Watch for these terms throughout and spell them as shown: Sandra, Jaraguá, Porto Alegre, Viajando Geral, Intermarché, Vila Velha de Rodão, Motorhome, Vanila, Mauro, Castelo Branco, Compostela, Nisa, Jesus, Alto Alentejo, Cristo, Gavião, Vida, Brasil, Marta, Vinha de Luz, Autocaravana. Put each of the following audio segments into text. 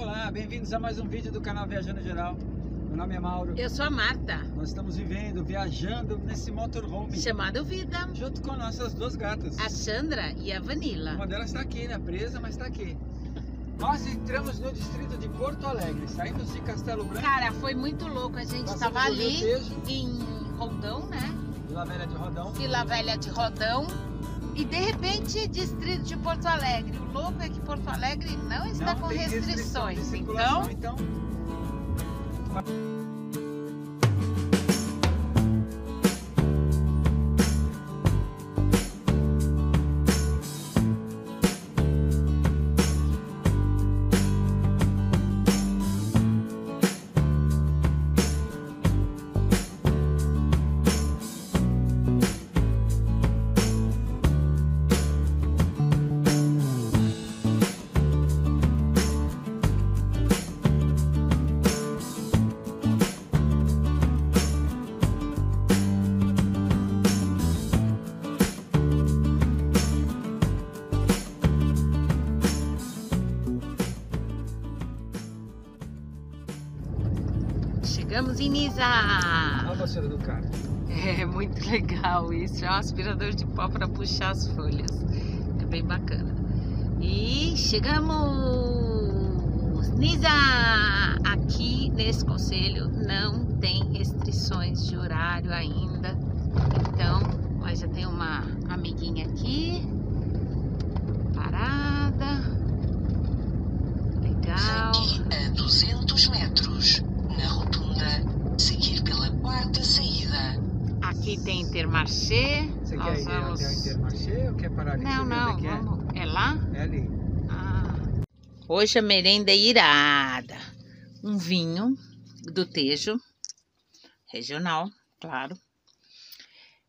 Olá, bem-vindos a mais um vídeo do canal Viajando Geral. Meu nome é Mauro. Eu sou a Marta. Nós estamos vivendo, viajando nesse motorhome chamado Vida, junto com nossas duas gatas, a Sandra e a Vanila. Uma delas está aqui, né? Presa, mas está aqui. Nós entramos no distrito de Porto Alegre, saímos de Castelo Branco. Cara, foi muito louco, a gente estava ali em Rodão, né? Vila Velha de Rodão. Vila Velha de Rodão. E de repente, distrito de Porto Alegre. O louco é que Porto Alegre não está com restrições. Então... Chegamos em Nisa! Olha a vassoura do carro. É muito legal isso, é um aspirador de pó para puxar as folhas. É bem bacana. E chegamos! Nisa! Aqui nesse concelho não tem restrições de horário ainda. Então, mas já tem uma amiguinha aqui. Parada. Legal. Aqui a 200 metros. Na rotunda, seguir pela quarta saída. Aqui tem Intermarché. Você quer ir até o Intermarché ou quer parar ali? Não, não, vamos. É lá? É ali. Ah. Hoje a merenda é irada. Um vinho do Tejo, regional, claro.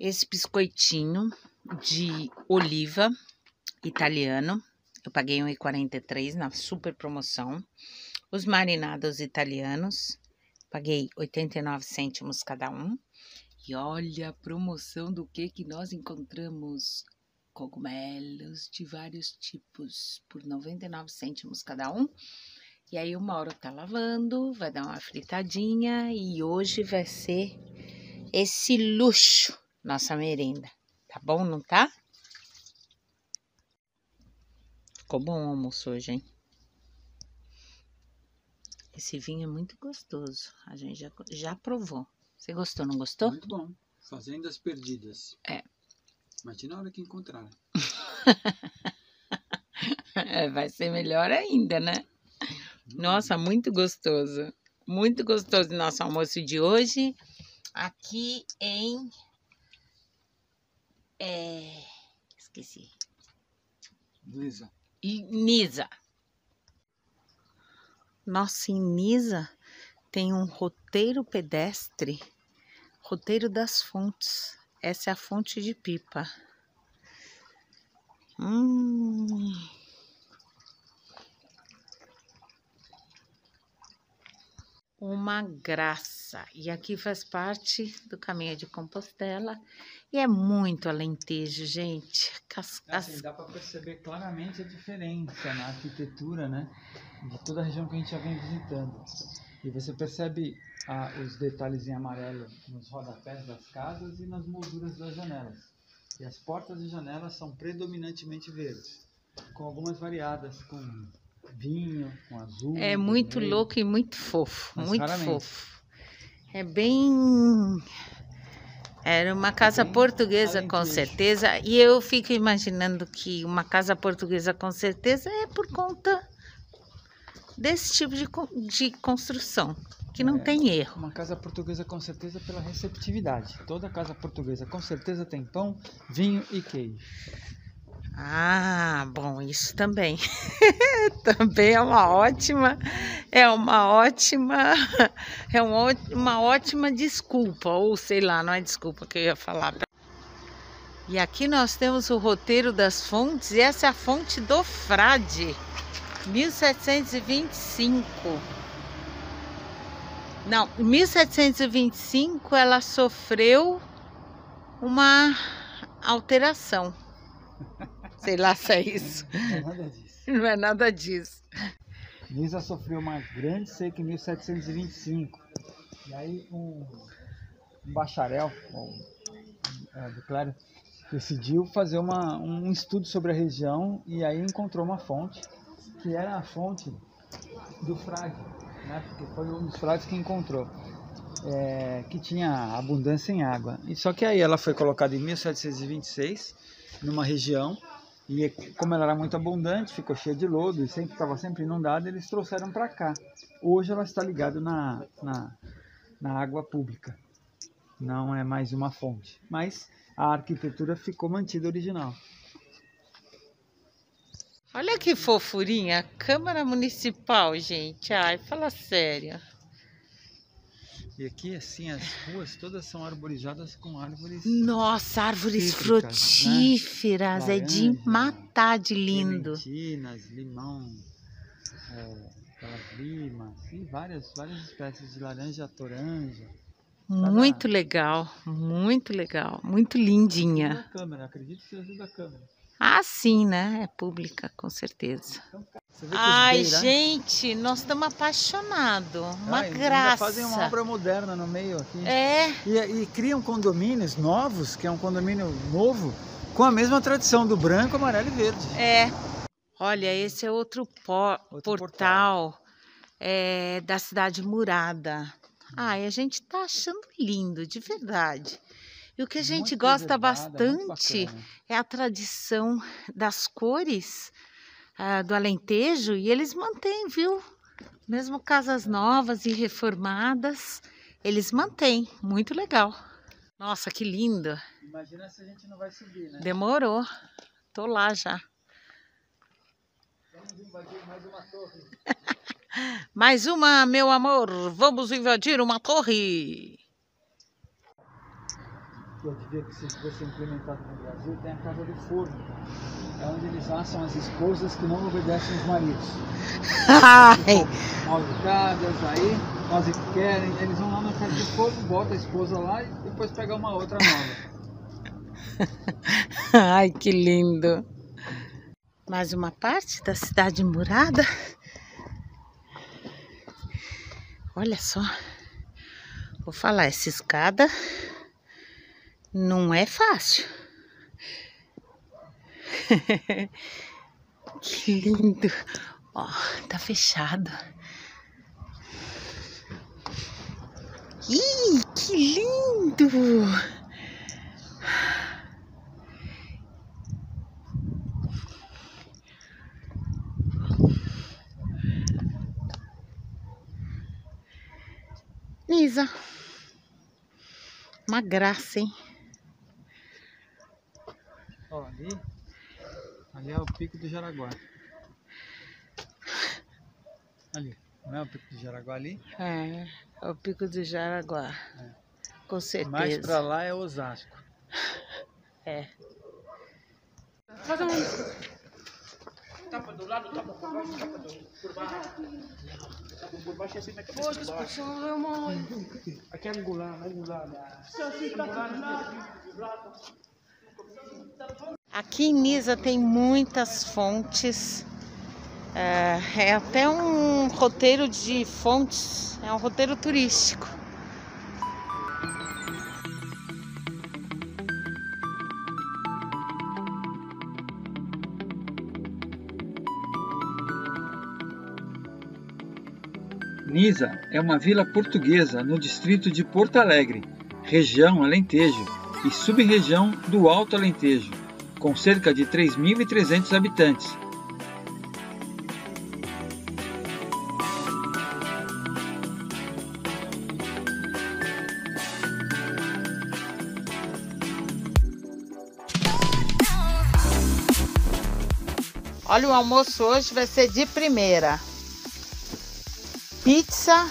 Esse biscoitinho de oliva italiano. Eu paguei R$1,43 na super promoção. Os marinados italianos. Paguei 89 cêntimos cada um. E olha a promoção do que nós encontramos. Cogumelos de vários tipos por 99 cêntimos cada um. E aí o Mauro tá lavando, vai dar uma fritadinha. E hoje vai ser esse luxo, nossa merenda. Tá bom, não tá? Ficou bom o almoço hoje, hein? Esse vinho é muito gostoso, a gente já provou. Você gostou, não gostou? Muito bom, fazendas perdidas. É. Imagina a hora que encontrar. Vai ser melhor ainda, né? Nossa, muito gostoso. Muito gostoso nosso almoço de hoje. Aqui em... Esqueci. Nisa. E Nisa. Nossa, em Nisa tem um roteiro pedestre, roteiro das fontes. Essa é a fonte de Pipa. Uma graça. E aqui faz parte do caminho de Compostela. E é muito alentejo, gente. Assim, dá para perceber claramente a diferença na arquitetura, né? De toda a região que a gente já vem visitando. E você percebe os detalhes em amarelo nos rodapés das casas e nas molduras das janelas. E as portas e janelas são predominantemente verdes, com algumas variadas, com... vinho, com azul. É muito louco e muito fofo, mas muito raramente. Fofo. É bem... Era uma casa portuguesa, com certeza. E eu fico imaginando que uma casa portuguesa, com certeza, é por conta desse tipo de construção, que não tem erro. Uma casa portuguesa, com certeza, pela receptividade. Toda casa portuguesa, com certeza, tem pão, vinho e queijo. Ah, bom, isso também. Também é uma ótima desculpa, ou sei lá, não é desculpa que eu ia falar. E aqui nós temos o roteiro das fontes, e essa é a fonte do Frade, 1725. Não, 1725 ela sofreu uma alteração. Sei lá se é isso. Não é nada disso. Nisa sofreu uma grande seca em 1725. E aí um bacharel, do clero, decidiu fazer um estudo sobre a região e aí encontrou uma fonte, que era a fonte do frade, né? Porque foi um dos frades que encontrou, que tinha abundância em água. E só que aí ela foi colocada em 1726, numa região, e como ela era muito abundante, ficou cheia de lodo e estava sempre inundada, eles trouxeram para cá. Hoje ela está ligada na água pública, não é mais uma fonte, mas a arquitetura ficou mantida original. Olha que fofurinha, a Câmara Municipal, gente. Ai, fala sério. E aqui, assim, as ruas todas são arborizadas com árvores... Nossa, árvores frutíferas, né? Laranja, é de matar de lindo. Clementinas, limão, lima, e várias espécies de laranja, toranja. Muito legal, muito legal, muito lindinha. Câmera, acredito que ajuda a câmera. Ah, sim, né? É pública, com certeza. Ai, gente, nós estamos apaixonados. Uma graça. Fazem uma obra moderna no meio aqui. É. E criam condomínios novos, que é um condomínio novo, com a mesma tradição do branco, amarelo e verde. É. Olha, esse é outro portal da cidade murada. Ai, a gente tá achando lindo, de verdade. E o que a gente gosta bastante é a tradição das cores do Alentejo, e eles mantêm, viu? Mesmo casas novas e reformadas, eles mantêm. Muito legal. Nossa, que lindo. Imagina se a gente não vai subir, né? Demorou. Tô lá já. Vamos invadir mais uma torre. Mais uma, meu amor. Vamos invadir uma torre. Eu diria que se fosse implementado no Brasil, tem a casa de forno. É onde eles acham as esposas que não obedecem os maridos. Mal educadas, aí fazem o que querem. Eles vão lá na casa de forno, botam a esposa lá e depois pegam uma outra nova. Ai, que lindo! Mais uma parte da cidade murada. Olha só. Vou falar, essa escada... não é fácil. Que lindo. Ó, tá fechado. Ih, que lindo. Nisa. Uma graça, hein? Ó, ali é o pico do Jaraguá. Ali, não é o pico do Jaraguá ali? É o pico do Jaraguá, com certeza. Mais pra lá é Osasco. É. Faz um... tapa do lado, tapa por baixo, tapa por baixo. Tapa por baixo é assim na cabeça de baixo. Aqui é angular, angular. Aqui em Nisa tem muitas fontes, é até um roteiro de fontes, é um roteiro turístico. Nisa é uma vila portuguesa no distrito de Porto Alegre, região Alentejo e sub-região do Alto Alentejo, com cerca de 3.300 habitantes. Olha, o almoço hoje vai ser de primeira. Pizza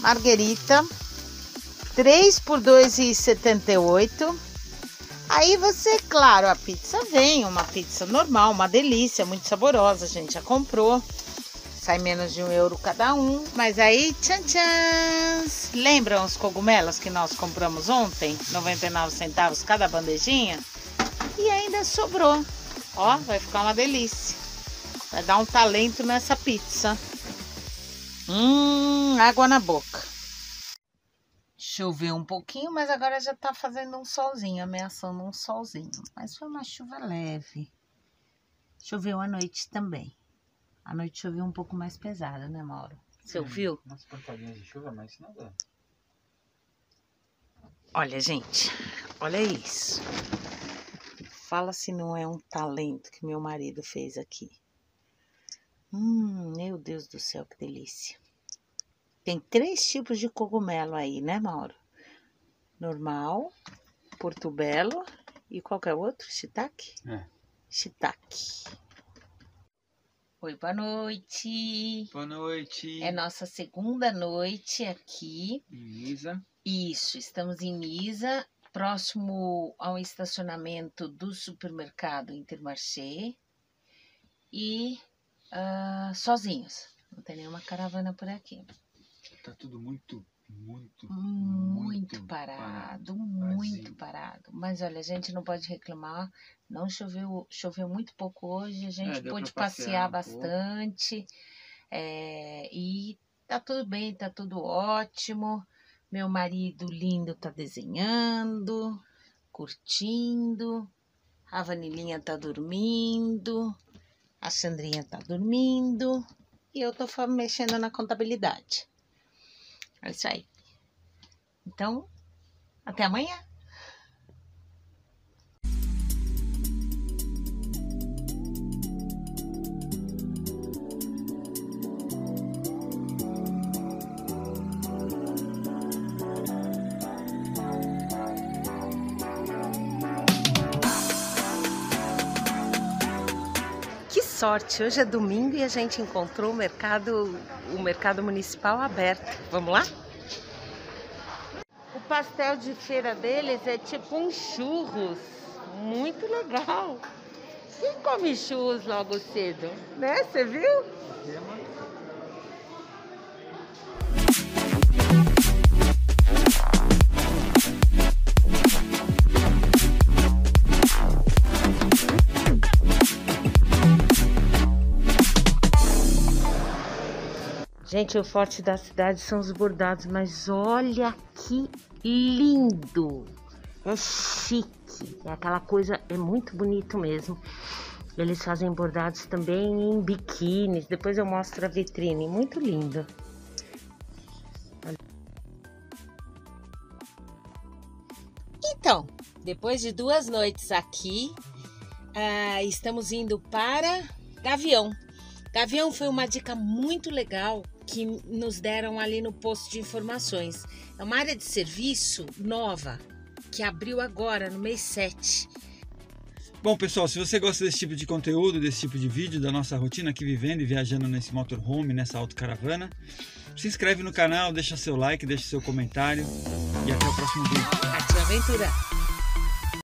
marguerita, 3 por R$2,78. Aí você, claro, a pizza vem, uma pizza normal, uma delícia, muito saborosa, a gente já comprou. Sai menos de €1 cada um. Mas aí, tchan tchan! Lembram os cogumelos que nós compramos ontem? 99 centavos cada bandejinha? E ainda sobrou. Ó, vai ficar uma delícia. Vai dar um talento nessa pizza. Água na boca. Choveu um pouquinho, mas agora já tá fazendo um solzinho, ameaçando um solzinho. Mas foi uma chuva leve. Choveu à noite também. À noite choveu um pouco mais pesada, né, Mauro? Você ouviu? Umas pancadinhas de chuva, mas nada. Olha, gente, olha isso. Fala se não é um talento que meu marido fez aqui. Meu Deus do céu, que delícia. Tem 3 tipos de cogumelo aí, né, Mauro? Normal, portobello e qualquer outro, shiitake? É. Shiitake. Oi, boa noite. Boa noite. É nossa segunda noite aqui. Nisa. Isso, estamos em Nisa, próximo ao estacionamento do supermercado Intermarché. E sozinhos, não tem nenhuma caravana por aqui. Tá tudo muito parado, muito parado. Mas olha, a gente não pode reclamar, não choveu muito pouco hoje, a gente pôde passear bastante. E tá tudo bem, tá tudo ótimo. Meu marido lindo tá desenhando, curtindo. A Vanilinha tá dormindo, a Sandrinha tá dormindo e eu tô mexendo na contabilidade. É isso aí. Então, até amanhã. Que sorte! Hoje é domingo e a gente encontrou o mercado municipal aberto. Vamos lá? O pastel de feira deles é tipo um churros. Muito legal. Quem come churros logo cedo? Né? Você viu? Gente, o forte da cidade são os bordados, mas olha que lindo! É chique, é aquela coisa, é muito bonito mesmo. Eles fazem bordados também em biquínis, depois eu mostro a vitrine, muito lindo. Então, depois de 2 noites aqui, estamos indo para Gavião. Gavião foi uma dica muito legal que nos deram ali no posto de informações. É uma área de serviço nova, que abriu agora, no mês 7. Bom, pessoal, se você gosta desse tipo de conteúdo, desse tipo de vídeo, da nossa rotina aqui vivendo e viajando nesse motorhome, nessa autocaravana, se inscreve no canal, deixa seu like, deixa seu comentário e até o próximo vídeo. Ativa a aventura!